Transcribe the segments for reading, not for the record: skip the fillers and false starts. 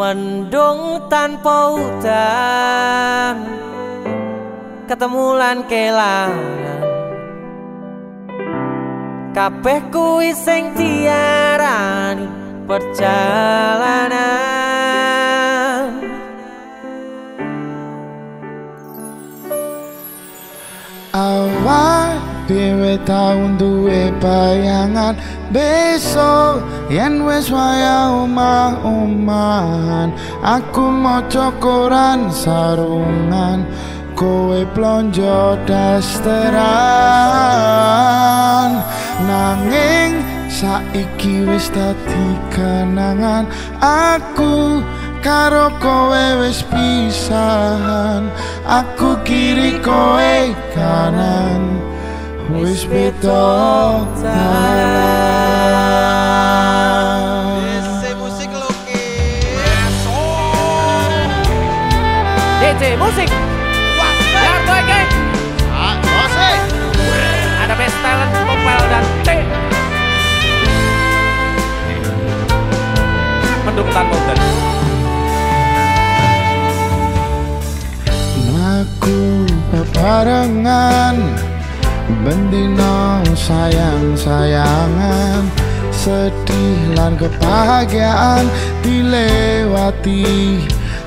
Mendung tanpa udan, ketemulan kelangan, kabeh kuwi sing diarani perjalanan. Awak dhewe tau duwe bayangan besok yen wis wayah omah-omahan. Aku maca koran sarungan, kowe plonjo dasteran. Nanging saiki wis dadi kenangan, aku karo kowe wis pisahan. Aku kiri kowe kanan, wis beda tahan. DC musik loki, DC musik, wah, lihat tuh geng, musik, ada best talent, Popel dan T. Mendung tanpa udan. Aku bebarengan, bendino sayang-sayangan, sedih lan kebahagiaan dilewati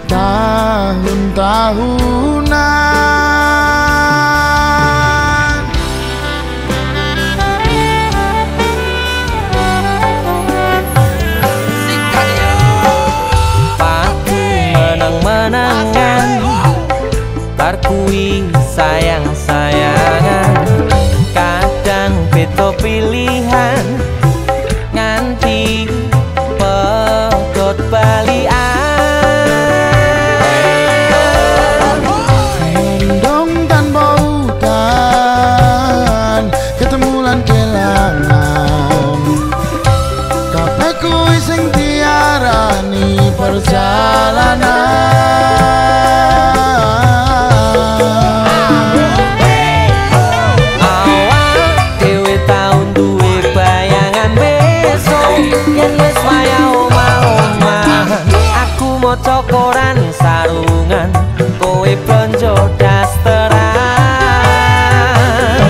tahun-tahunan. Pake menang-menangan, bar kuwi sayang-sayangan, beto pilihan nganti pegot balian. Mendung tanpa udan, ketemulan kelangan, kabeh kuwi sing diarani perjalanan. Maca koran sarungan, kowe plonjo dasteran.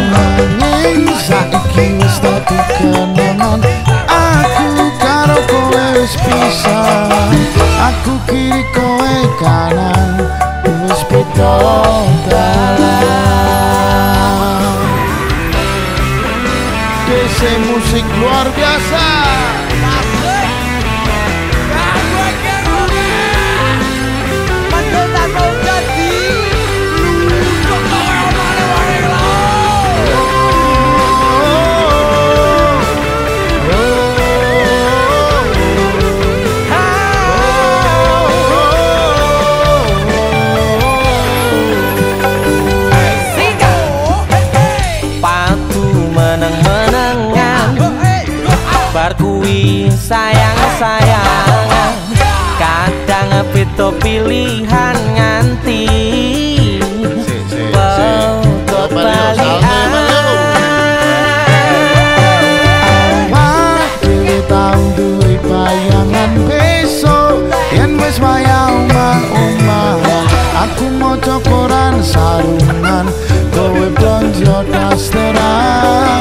Nanging saiki wis dadi kenangan, aku karo kowe wis pisahan. Aku kiri kowe kanan, wis beda dalan. DC musik luar biasa. Sayang-sayangan, kadang beda pilihan nganti pegot balian. Awak dhewe tau duwe bayangan besok yen wis wayah omah-omahan. Aku maca koran sarungan, kowe plonjo dasteran.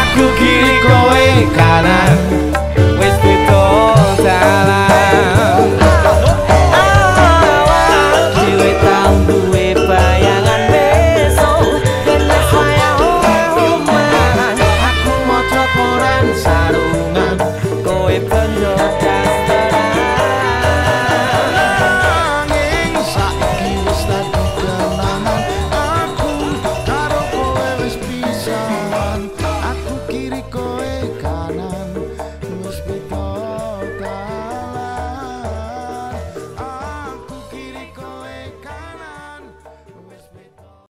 Aku kiri kowe kanan, wis beda dalan. Awak dhewe tau duwe bayangan besok yen wis wayah omah-omahan. Aku maca koran sarungan, kowe plonjo dasteran. Nanging saiki wis dadi kenangan, aku karo kowe wis pisahan. Kiri kowe kanan, wis beda dalan. Aku kiri kowe kanan, wis beda.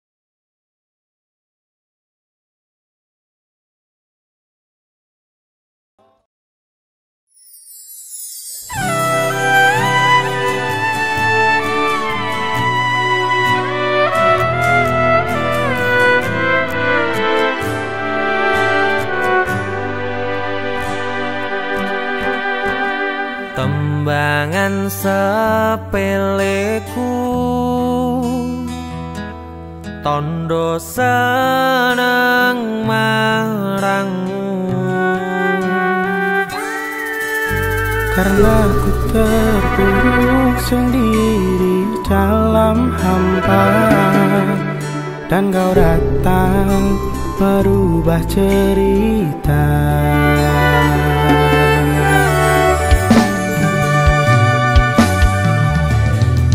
sepeleku tondo seneng marangmu, karena ku terpuruk sendiri dalam hampa, dan kau datang merubah cerita.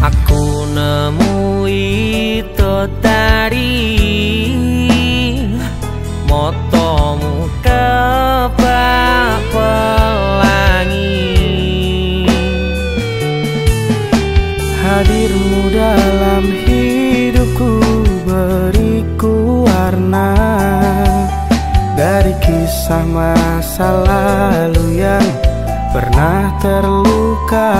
Aku nemui tadi motomu kebak pelangi, hadirmu dalam hidupku beriku warna dari kisah masa lalu yang pernah terluka.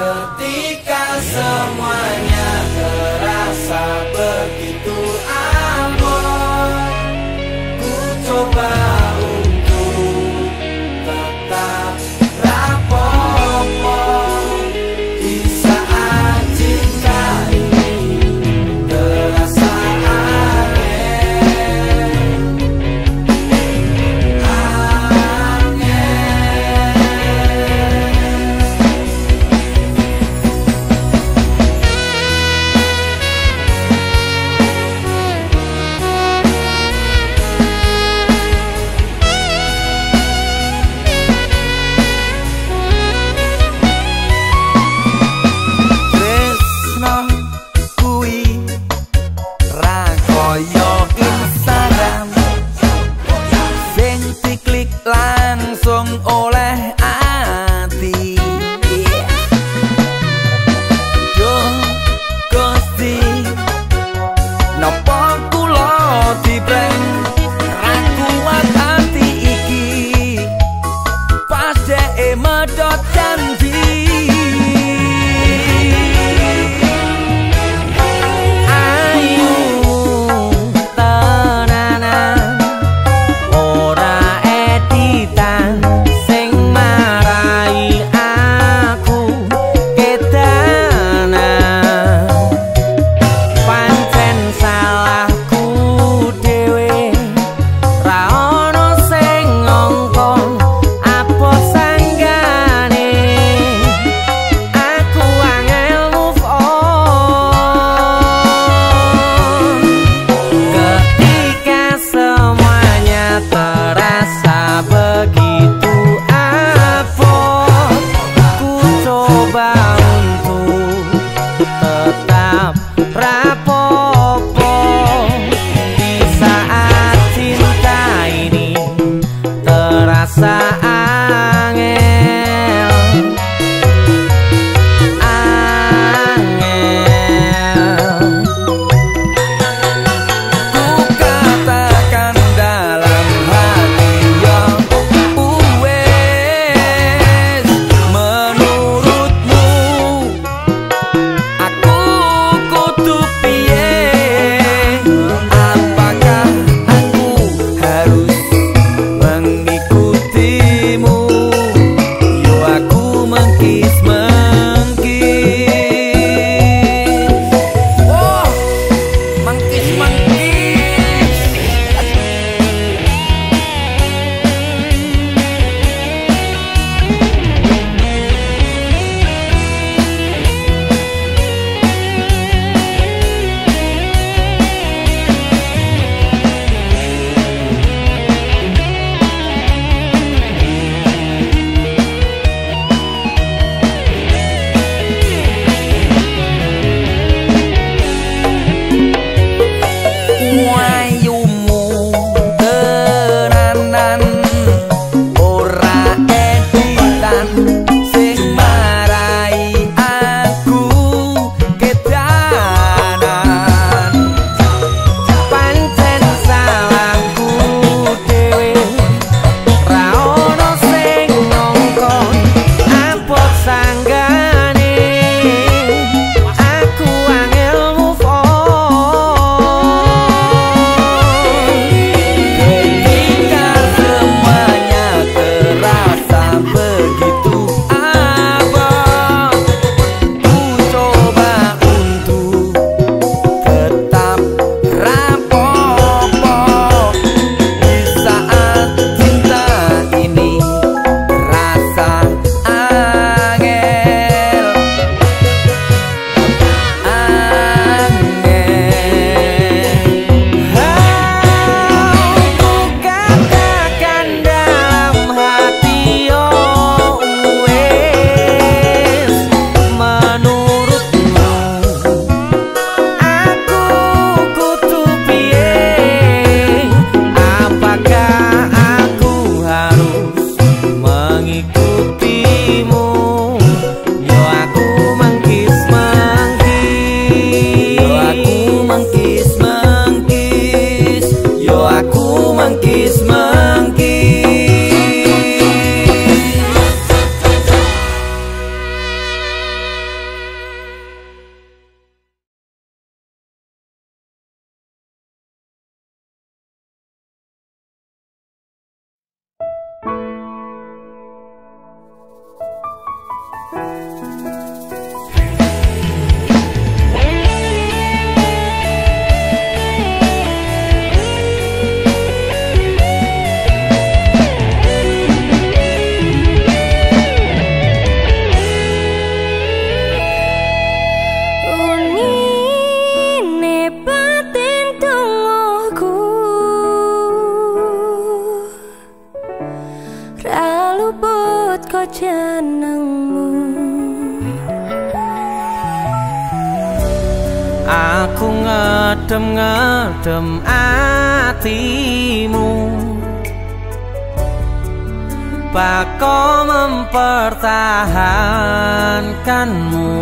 Ketika semuanya terasa begitu amor, ku coba untuk breng ra kuat hati iki pas dhek medhot janji ngedem atimu bakal mempertahankanmu.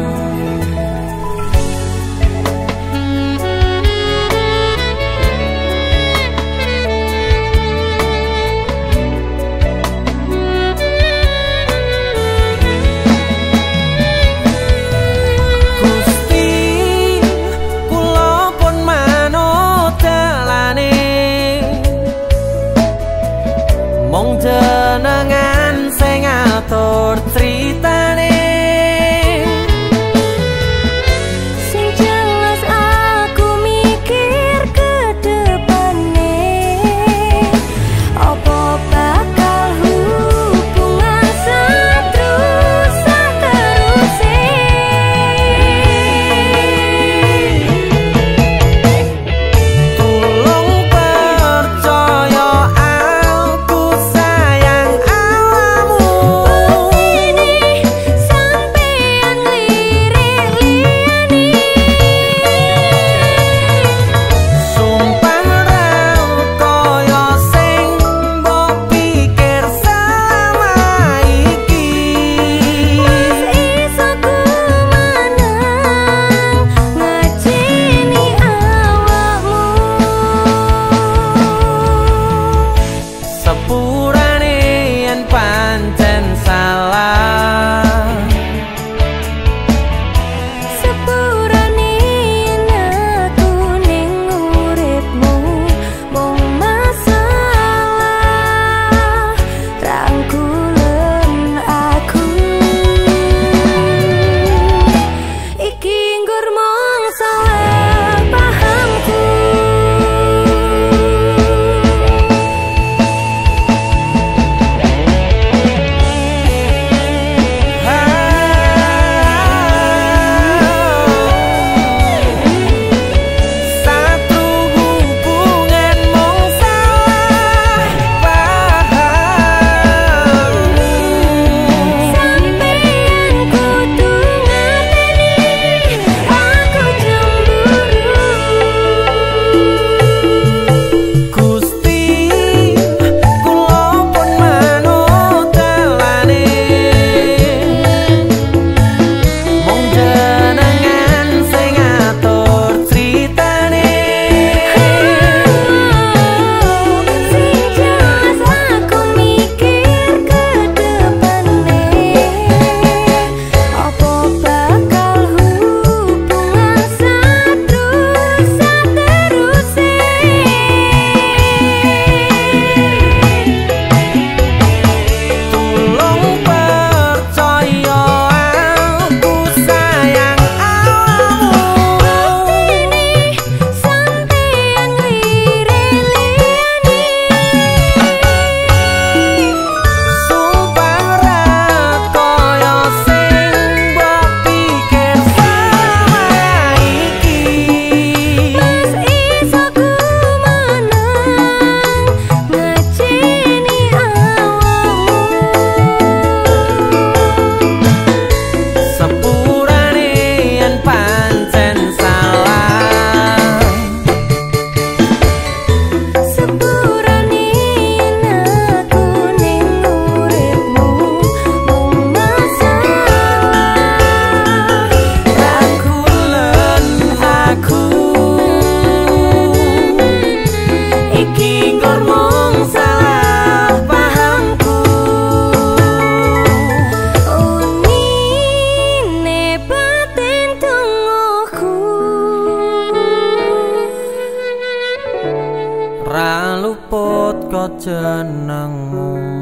Raluput kok jenengmu,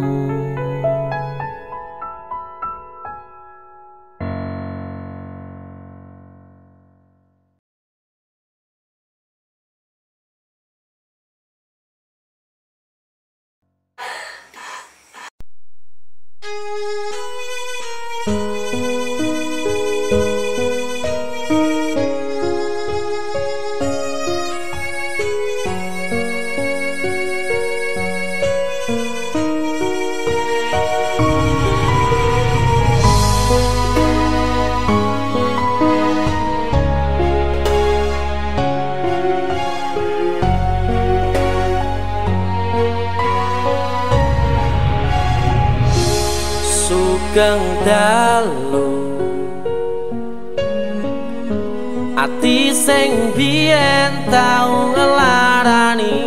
Sugeng dalu ati sing biyen tau ngelarani,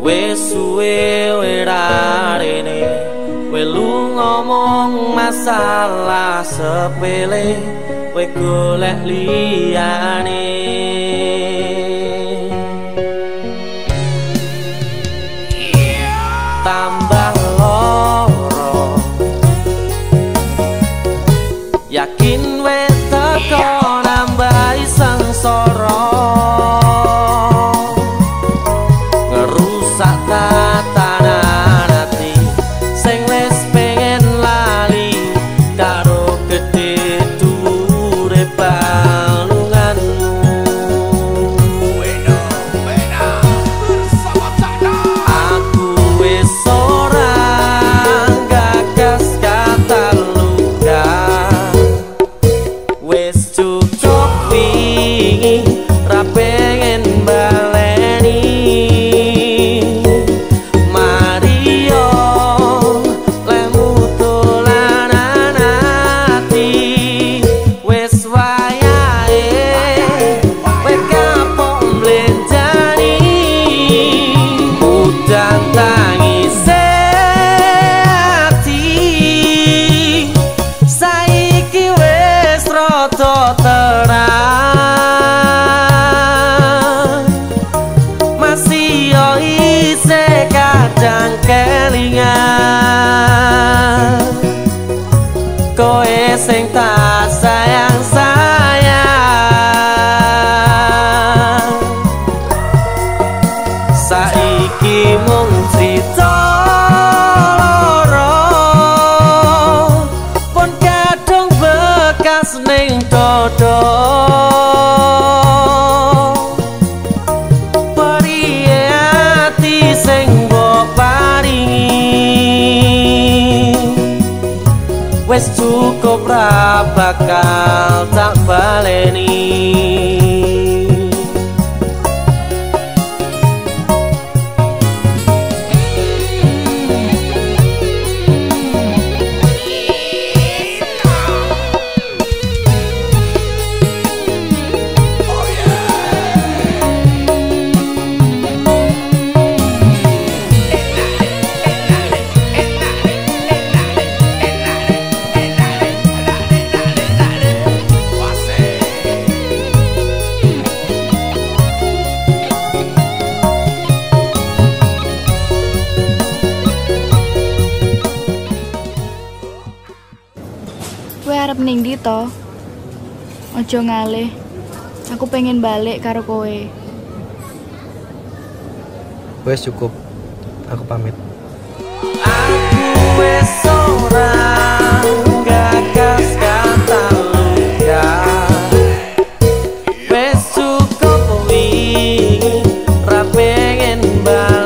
wis suwe werarene kowe lu ngomong masalah sepele, kowe golek liyane. Wes cukup ra bakal tak baleni. Ning ndi to, ojo ngalih, aku pengen balik karo kowe. Wes cukup, aku pamit. Aku wes orang gagas kata luka, wes cukup wi ra pengen balik.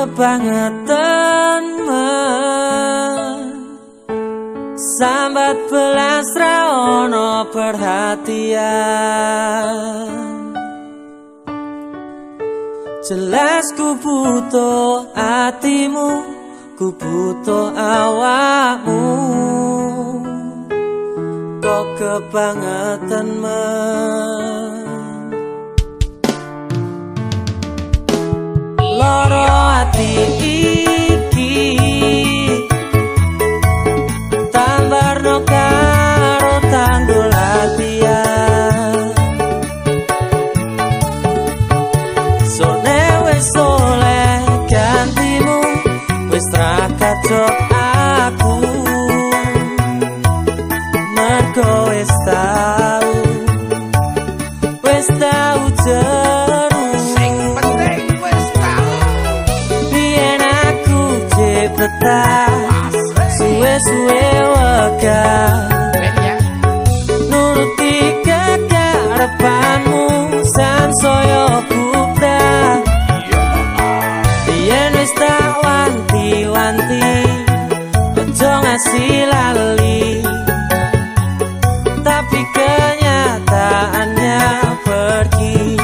kebangetanmu, sambat belas raono perhatian. Jelas ku butuh hatimu, ku butuh awakmu, kok kebangetanmu. Loro hati iki tambarno karo tanggul latihan, sone wis soleh gantimu, wis ra kacok aku, mergo wis tau jelas. Suwe-suwe wega nuruti kekarepanmu, sansaya kubra yen wis tak wanti-wanti, aja ngasi lali. Tapi kenyataannya pergi.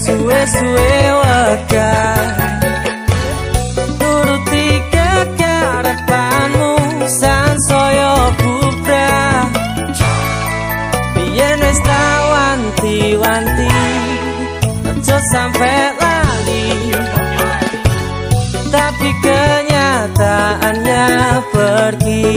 Suwe-suwe wega nuruti kekarepanmu, sansaya bubra biyen wis tak wanti-wanti, aja sampe lali. Tapi kenyataannya pergi.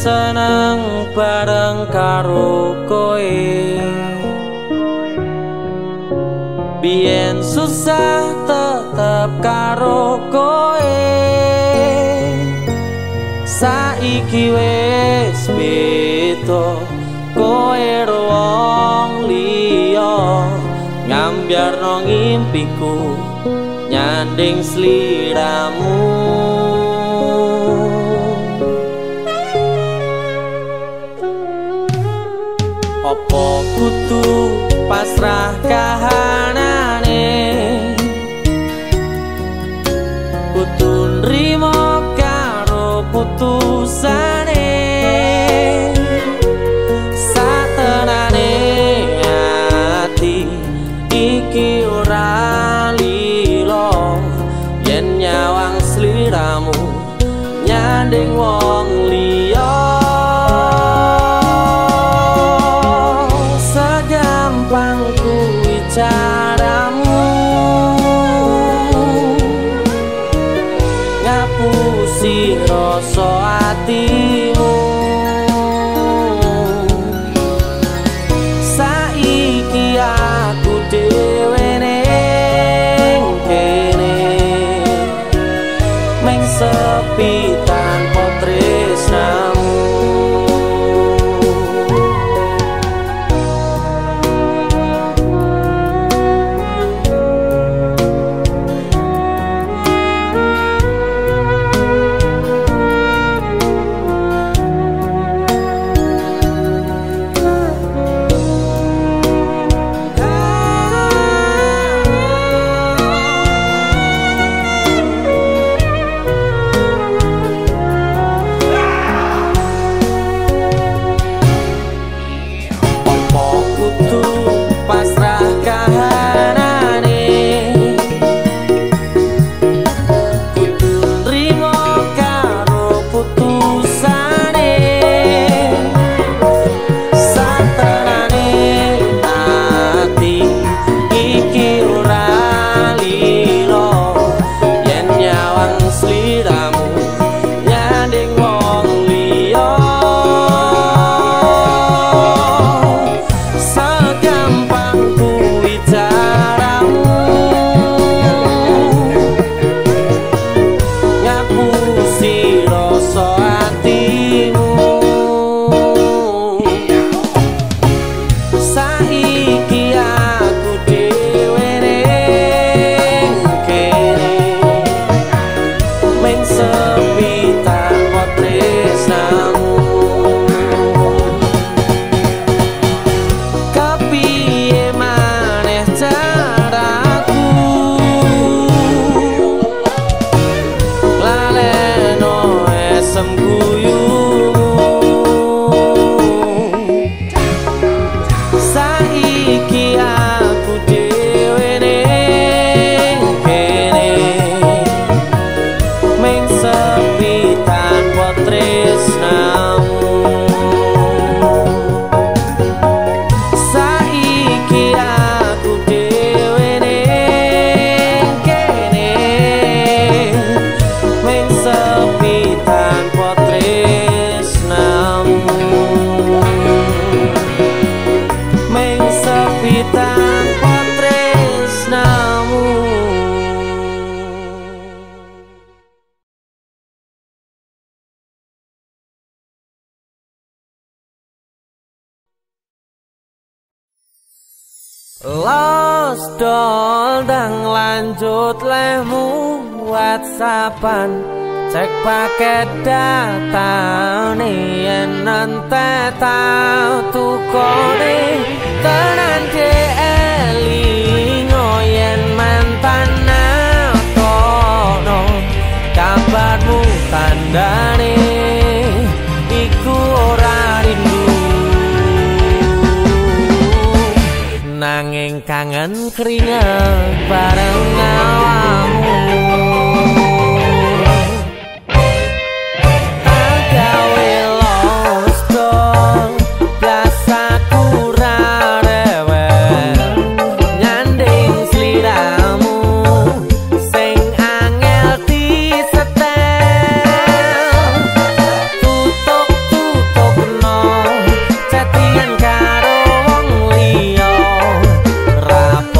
Seneng bareng karo koe, biyen susah tetep karo koe. Saiki wis beda, koe wong liya, ngambyarno ngimpiku nyanding sliramu. Opo kutu pasrah kahanane, kutu nrimo karo putusane. Satenane ati iki ora lilo, yen nyawang sliramu nyanding wong liya. Caramu ngapusi rasa atimu, saiki aku dhewe ning kene, meng sepi tanpa tresnamu. Los doldang lanjut lehmu WhatsAppan, cek paket data nien nante tau tukone tenan dielingo yen mantan natono kabarmu tandane iku ora rindu. Nanging kangen keringet bareng ngawamu, agawe los dong blas aku ra rewel, nyanding sliramu sing angel disetel. Tutup no chattingan karo wong liya. Aku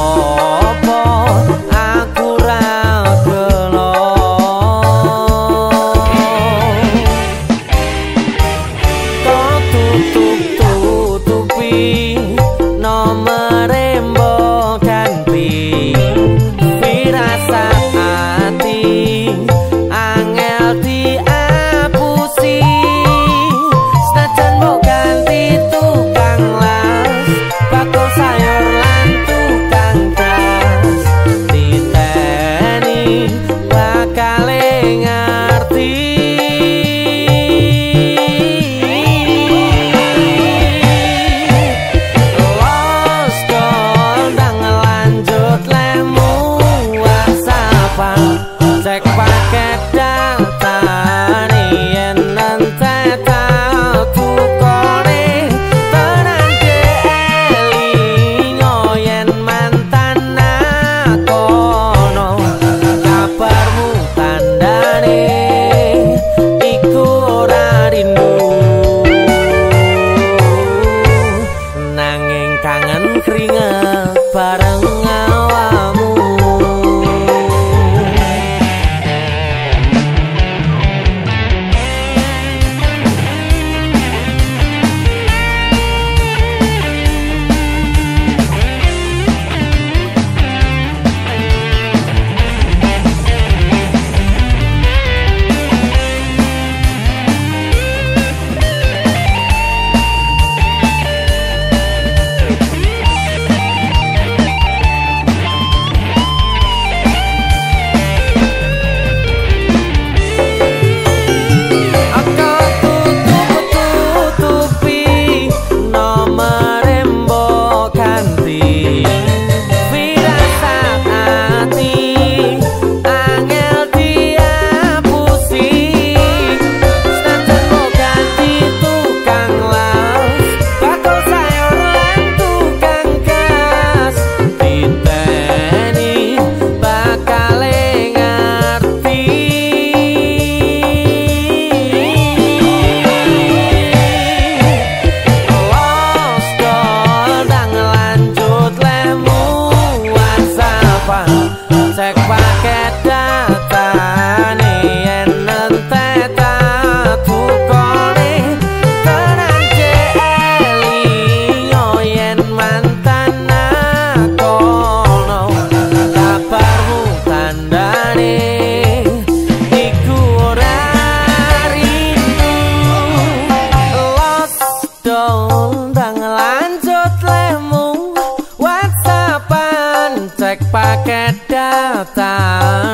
dong dan lanjut lemu WhatsAppan cek paket data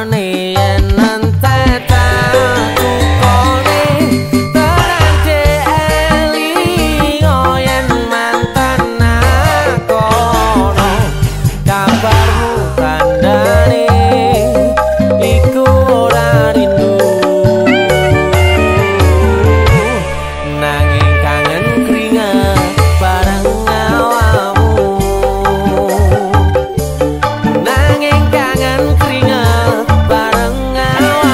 nih nanti aku kone terang deli ngoyen mantan nakono kabarmu tandani iku ora rindu nanging kangen keringat bareng ngawamu nanging kangen keringat bareng ngawamu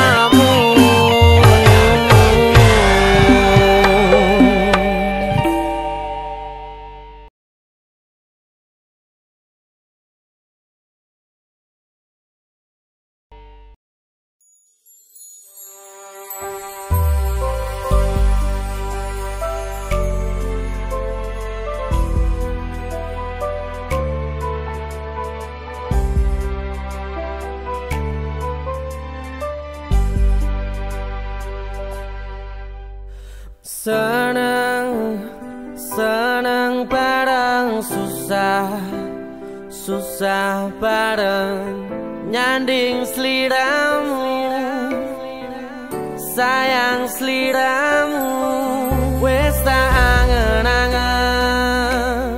Senang bareng susah bareng nyanding seliramu sayang seliramu wes tak angen-angen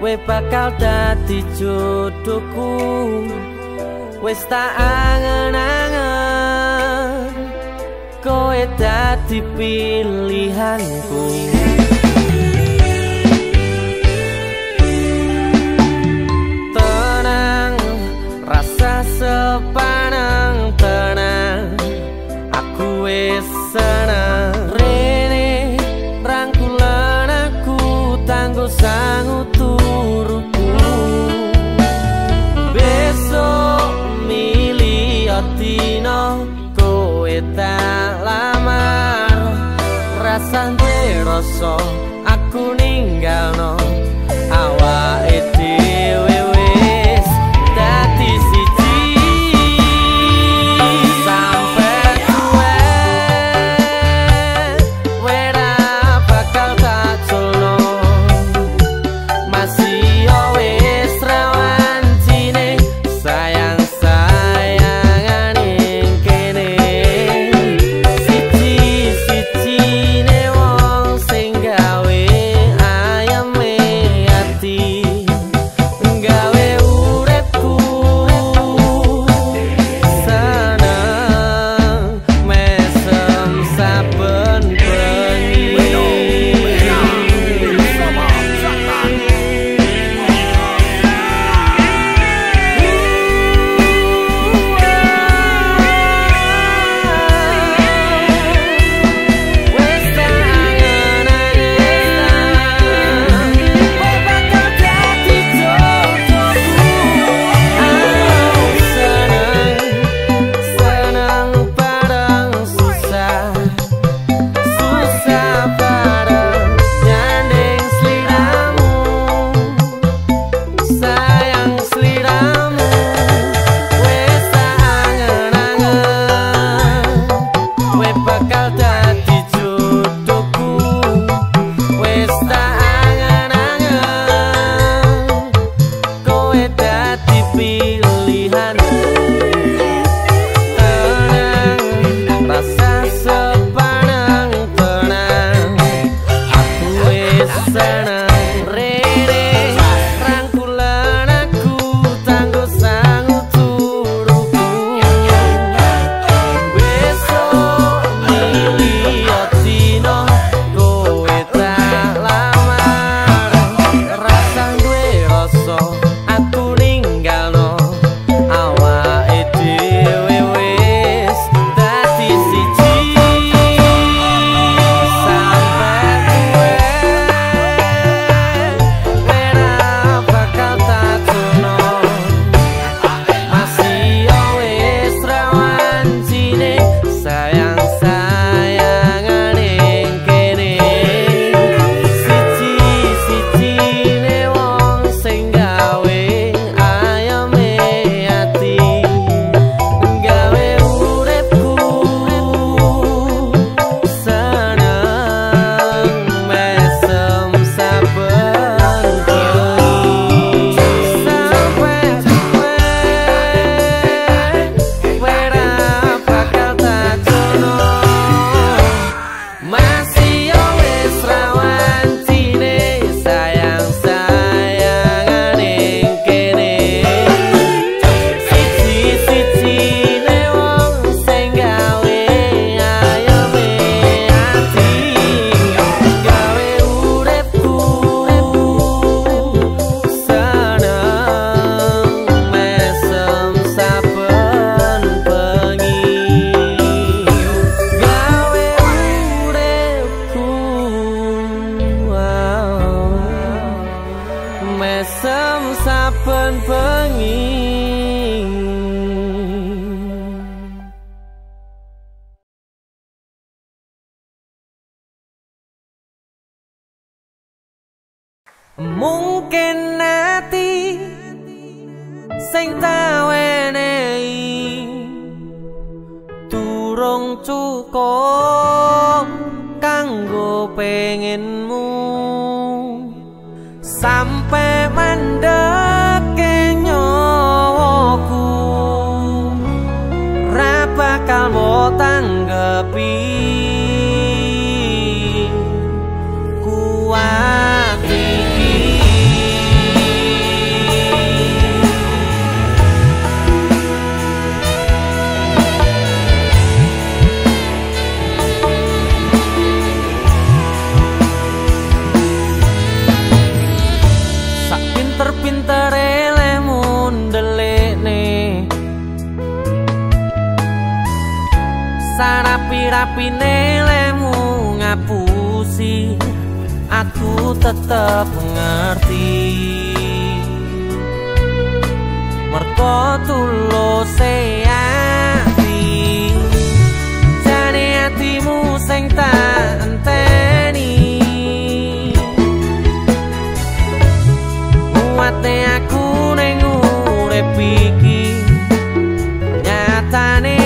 we bakal dadi jodohku wes tak angen-angen kowe dadi pilihanku. Tenang, rasa sepanang tenang. Aku wis seneng rene rangkulan aku tanggo sangu turuku. Besok milih otino kowe tak sandre rasa aku ninggalno awake dhewe wis dadi siji sampe tuwa wera bakal tak solo masih wis rawan cine sayang sayanganing kene siji penpengi. Mungkin nanti sing tau enehi durung cukup kanggo pengenmu, sampai mandeke nyawaku ra bakal mbok tanggepi. Rapi nelemu ngapusi, aku tetep ngerti. Merko tulus hati, jane hatimu sing tak enteni. Muate aku neng urip iki, nyatane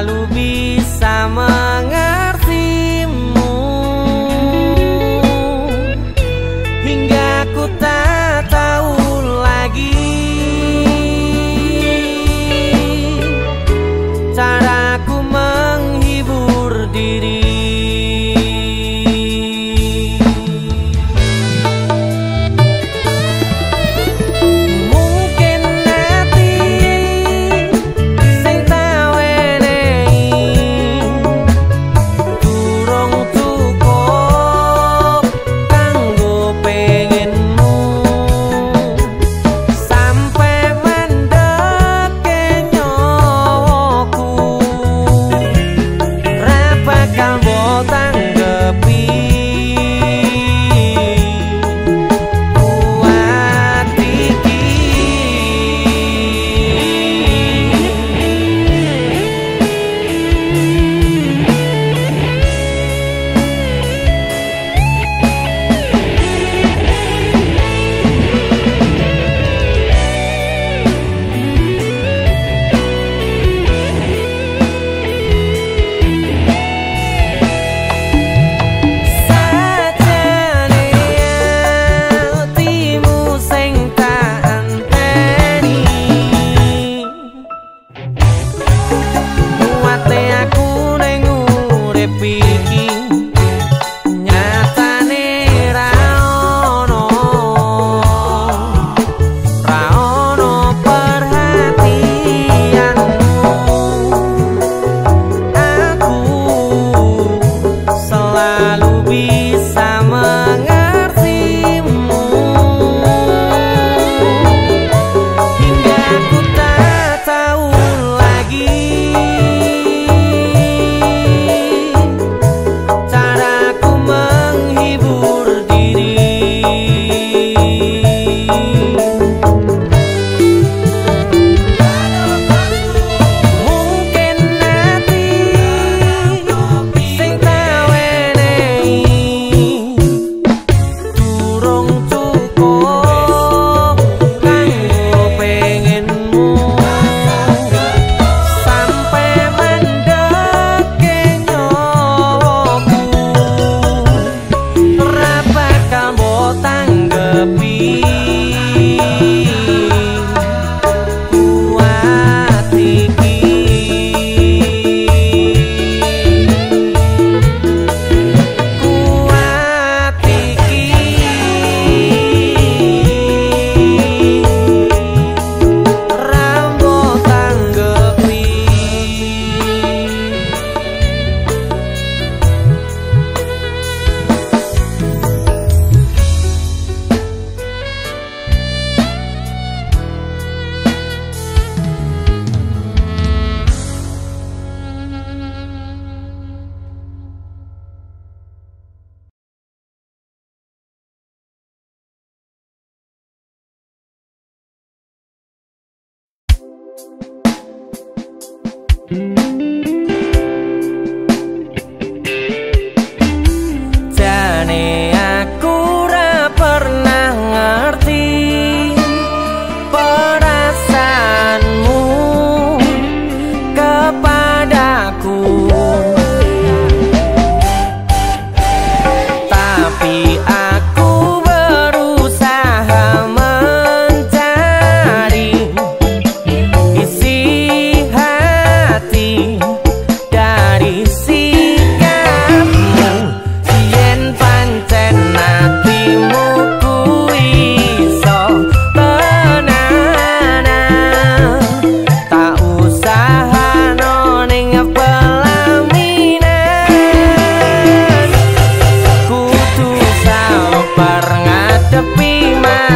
Lubi.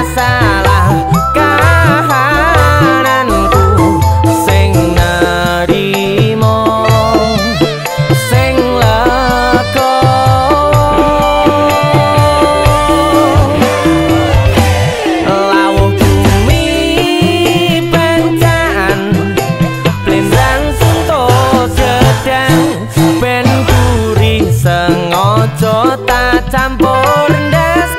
masalah kahananku sing nerimo sing lekowo lawuh bumi pancen plenjang suntuk sedang ben gurih sengaja tak campur ndas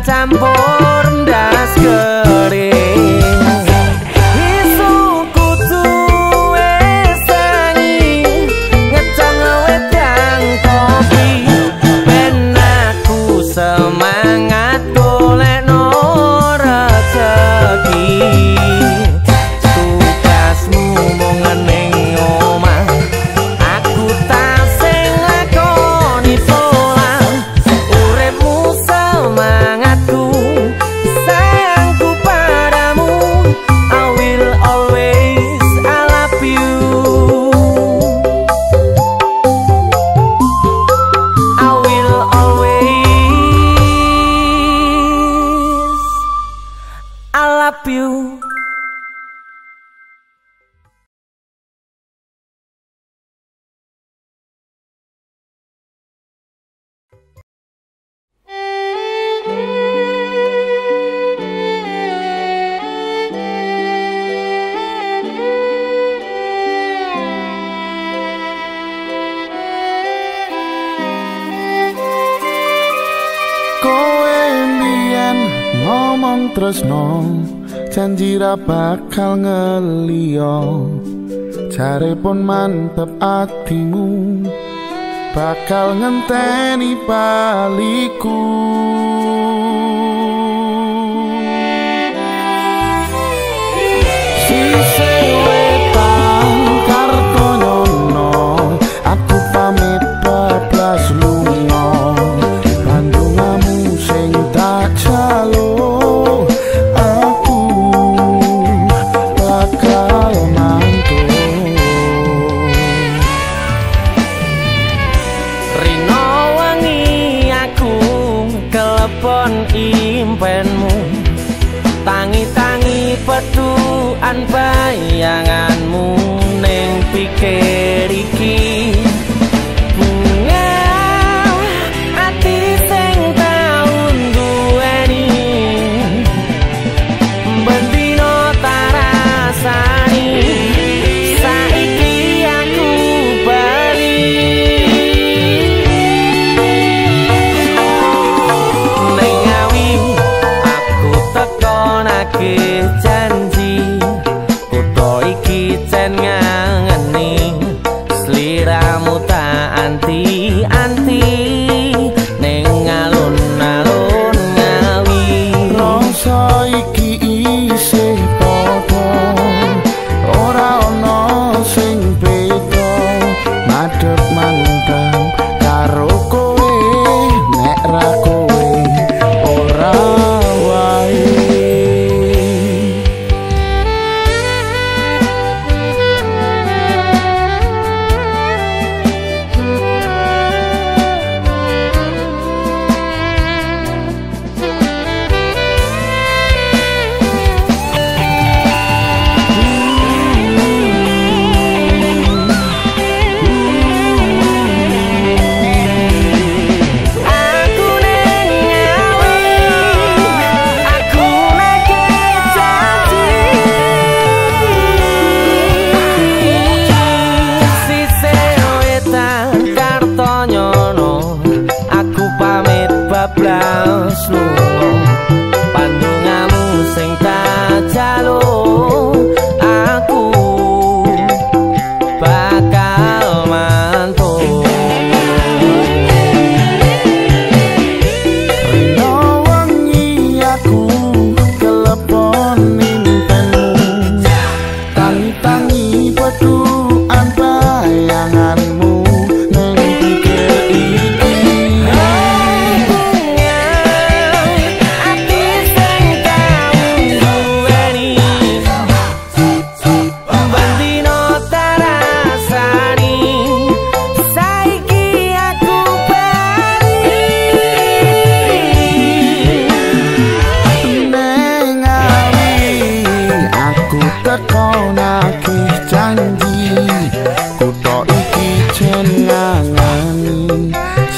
campur ndas kering isuku tuwe sangi ngecong wedang kopi ben aku semangat golek no rezeki. You. Kowe mbiyen ngomong tresno janji ra bakal ngeliyo, jare pun mantep atimu bakal ngenteni baliku. Sise wetan karto nyono aku pamit bablas lunga Bandungamu sing tak jalo Rino wangi aku Kepon impenmu, tangi-tangi peduan bayanganmu ning pikir iki. Janji kutho iki cen ngangeni, sliramu tak anti-anti ning alun-alun Ngawi. Rasa iki isih padha, ora ana sing beda, madhep mandang karo kowe nek ra kowe ora. Bablas lunga pandungamu sing tak jaluk, aku bakal mantu. Rino wengi aku kelepon impenmu, tangi-tangi peduan bayanganmu. Janji kutho iki jenengani,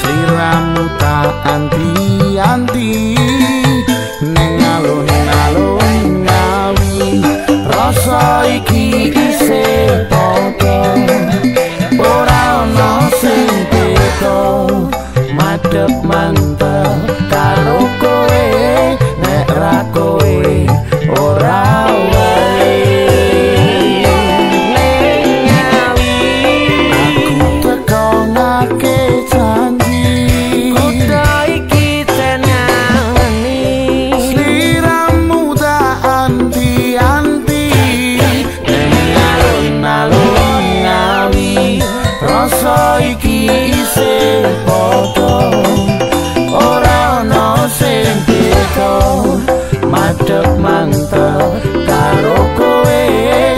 sliramu tak anti-anti ning alun-alun Ngawi. Rasa iki isih padha, ora ana sing beda, madhep mantep karo kowe nek ra kowe ora. Madhep mantep karo kowe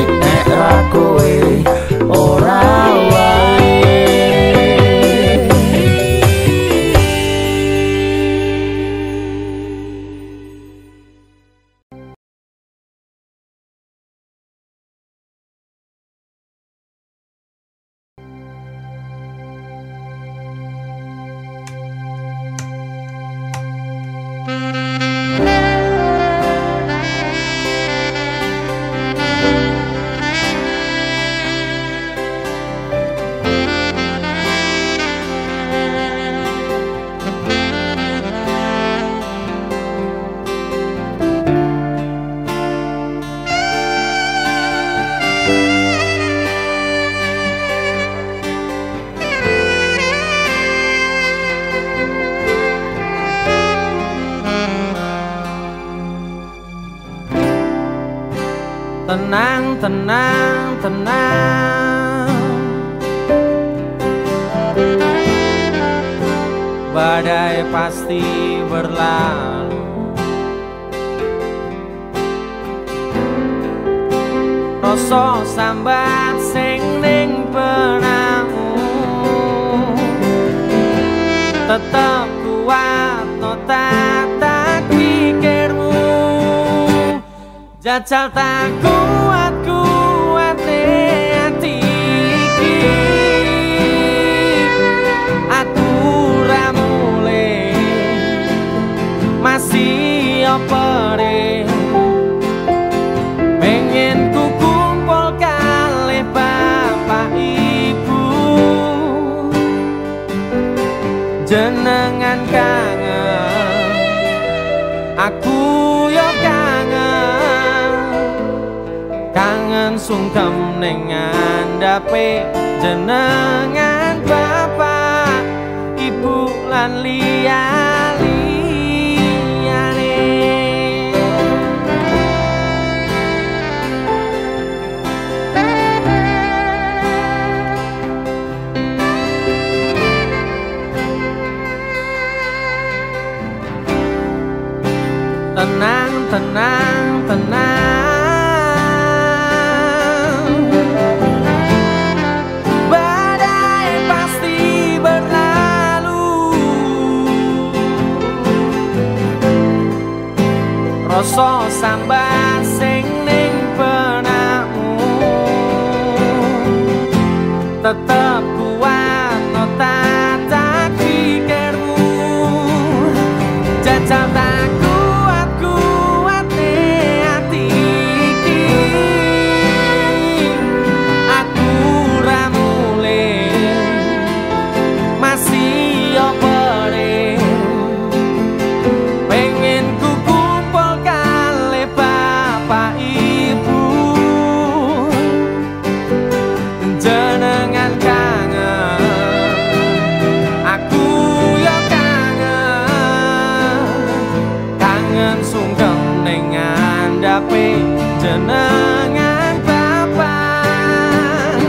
nek ra kowe ora wae. Tenang, tenang, tenang, badai pasti berlalu. Rasa sambat sing ning benakmu tetep kuat no tak Jajal tak kuat-kuat hati iki, aku ra mulih masih opere. Pengen ku kumpul kalih bapak ibu, jenengan kangen aku yo kangen, kangen sungkem ning andhape jenengan bapak ibu lan liya-liyane. Tenang, tenang, tenang, badai pasti berlalu. Rasa sambat sing ning benakmu tetep kuat nota takdirmu. Jajal tak jenengan bapak,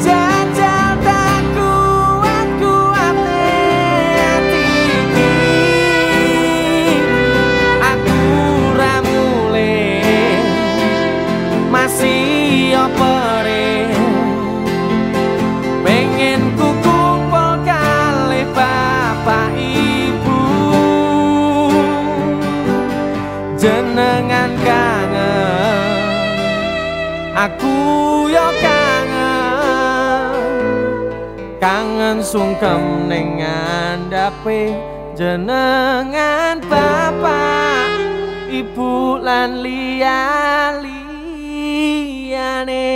jajal tak kuat-kuat hati iki, aku ra mulih masih opere. Pengen ku kumpul kalih bapak ibu, jenengan kangen aku yo kangen, kangen sungkem ning andhape jenengan bapak ibu lan liya-liyane.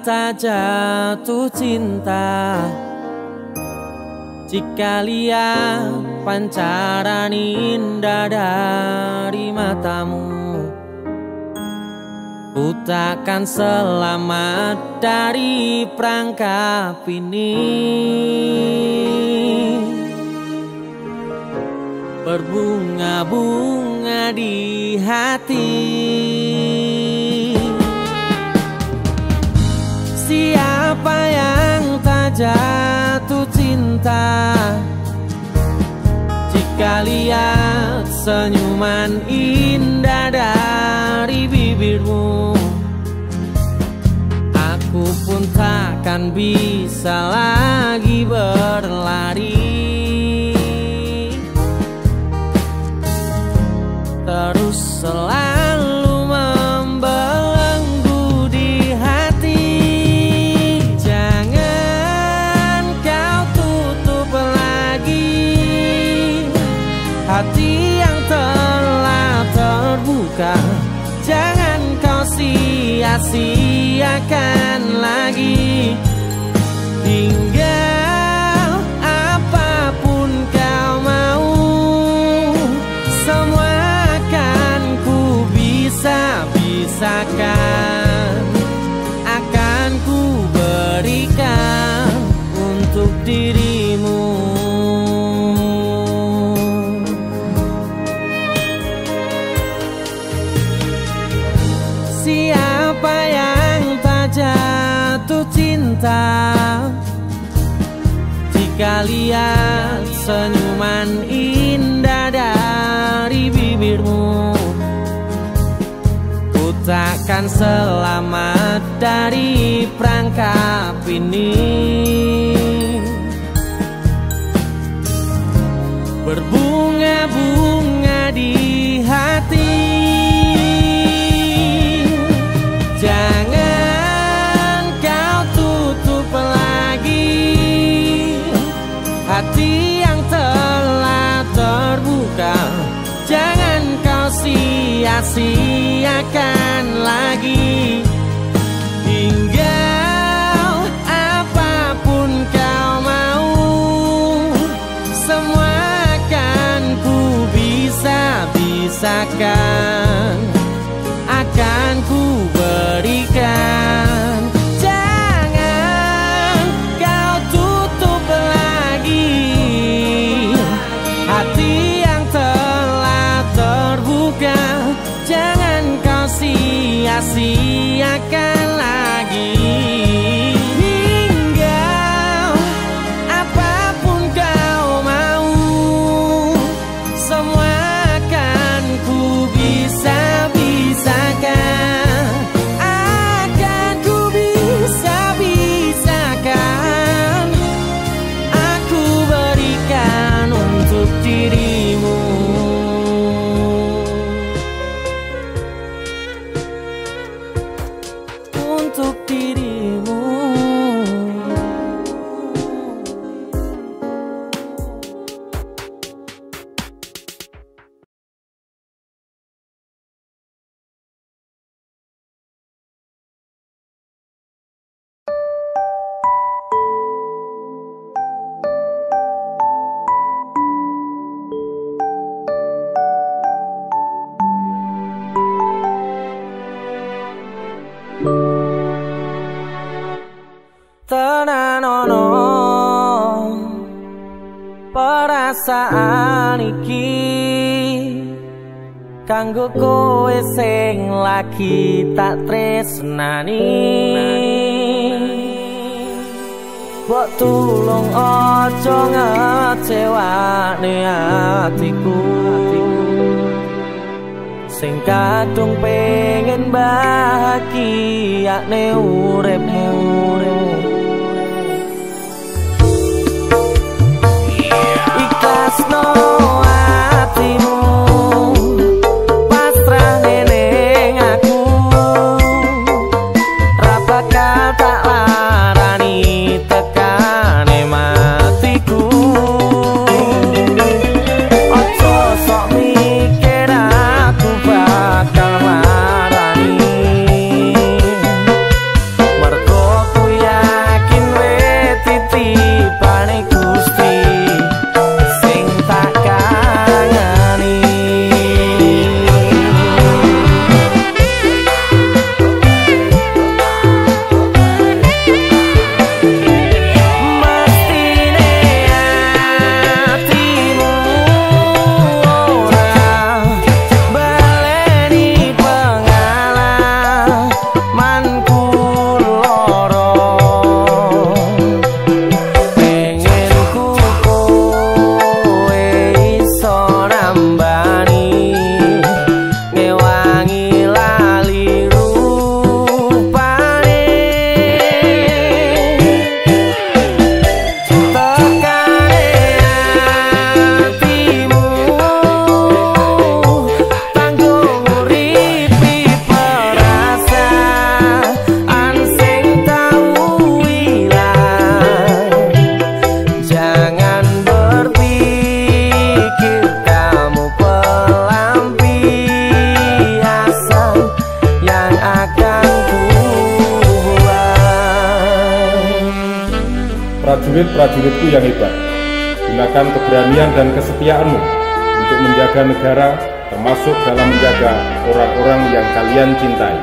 Tak jatuh cinta jika lihat pancaran indah dari matamu. Ku takkan selamat dari perangkap ini. Berbunga-bunga di hati, siapa yang tak jatuh cinta jika lihat senyuman indah dari bibirmu. Aku pun takkan bisa lagi berlari, terus selalu terbuka. Jangan kau sia-siakan lagi, tinggal apapun kau mau, semua akan ku bisa-bisakan, akan ku berikan dirimu. Siapa yang tak jatuh cinta jika lihat senyuman indah dari bibirmu? Ku takkan selamat dari perangkap ini. Berbunga-bunga di hati. Jangan kau tutup lagi hati yang telah terbuka. Jangan kau sia-siakan lagi. Hingga apapun kau mau, semua akan ku bisa-bisakan, akan ku berikan. Jangan kau tutup lagi hati yang telah terbuka. Jangan kau sia-siakan lagi. Hingga apapun kau mau, semua akan ku bisa-bisakan. Perasaan iki kanggo kowe sing lagi tak tresnani. Mbok tulung aja ngecewani atiku sing kadung pengen bahagia ne urip-urip. No hatimu pasrah neneng aku, rapakal tak larani tekane matiku. Ojo sok mikir aku bakal larani, mergo ku yakin we titipane Gusti. Prajuritku yang hebat, gunakan keberanian dan kesetiaanmu untuk menjaga negara, termasuk dalam menjaga orang-orang yang kalian cintai.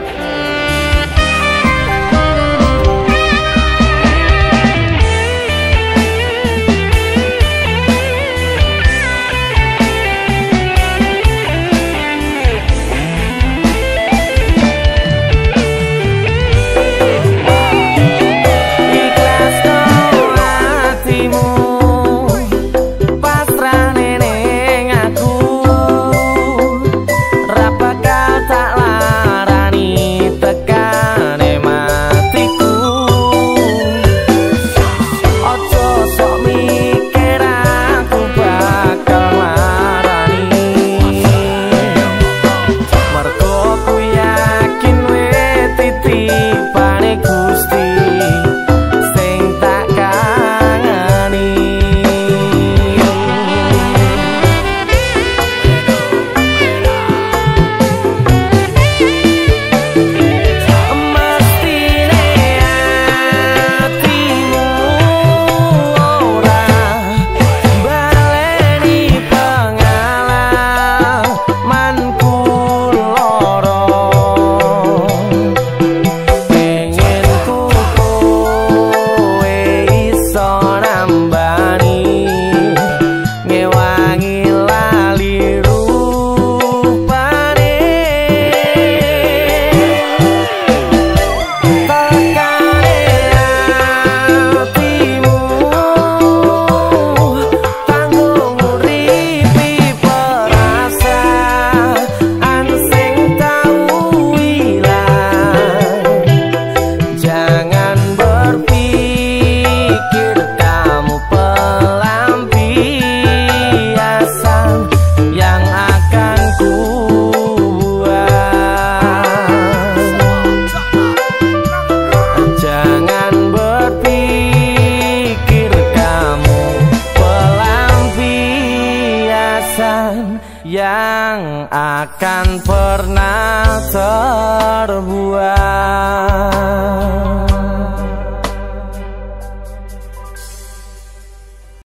yang akan pernah terbuat.